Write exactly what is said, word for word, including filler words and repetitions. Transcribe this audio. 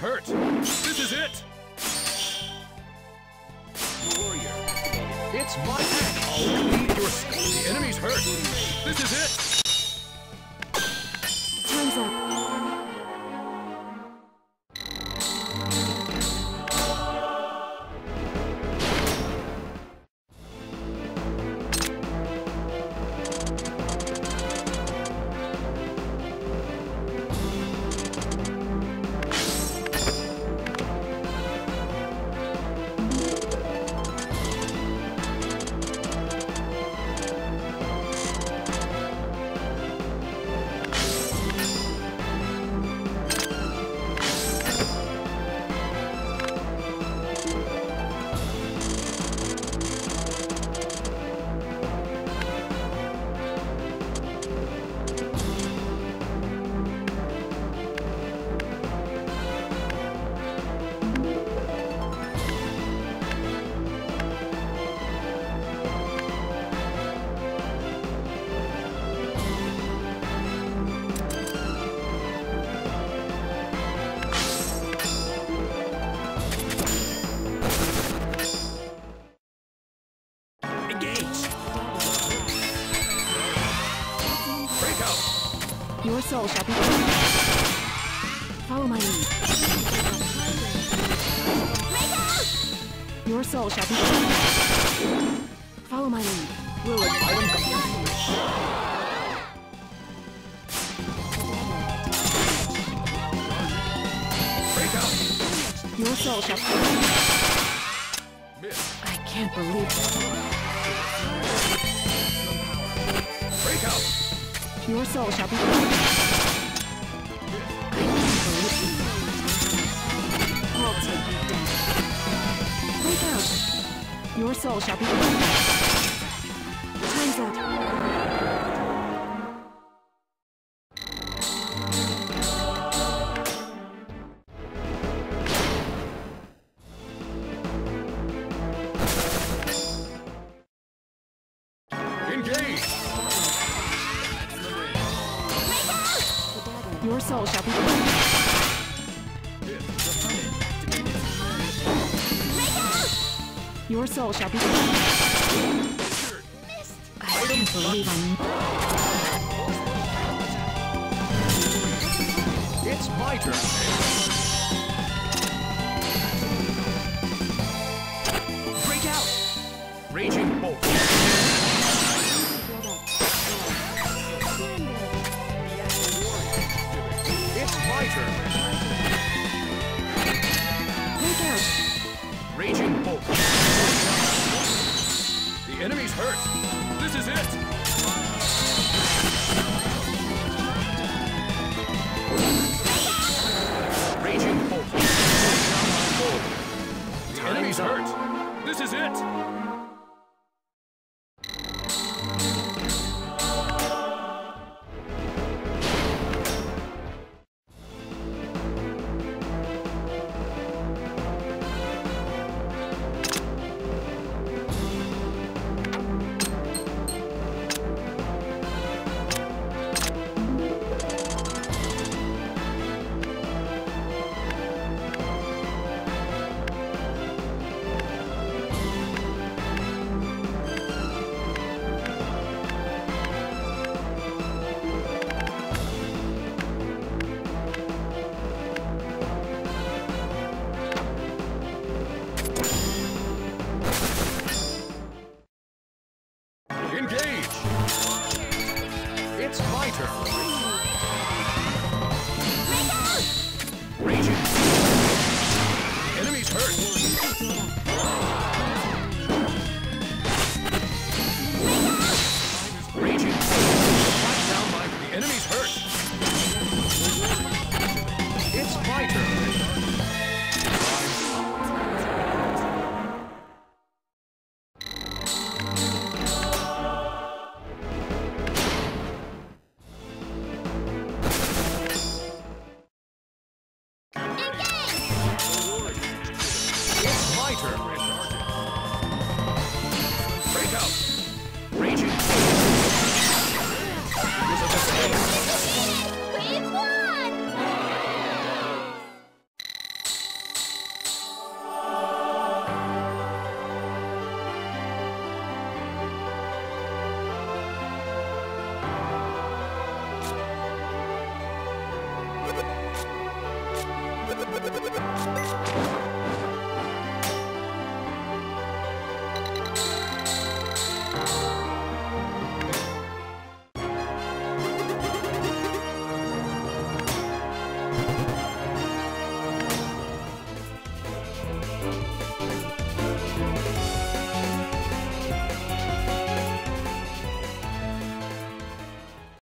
Hurt. This is it. Warrior. It's my act. I'll lead your skull. The enemy's hurt. This is it. Time's your soul shall be free. Follow my lead. Your soul shall be free. Follow my lead. Rule it. Break out. Your soul shall be free. I can't believe it. Break out. Your soul shall be free. I'll take you down. Break out. Your soul shall be free. Time's up. Your soul shall be free. Your soul shall be free. I can't believe I'm... It's my turn. Break out! Raging bolt. Raging bolt. The enemy's hurt. This is it. Raging bolt. The enemy's hurt. This is it. Turn.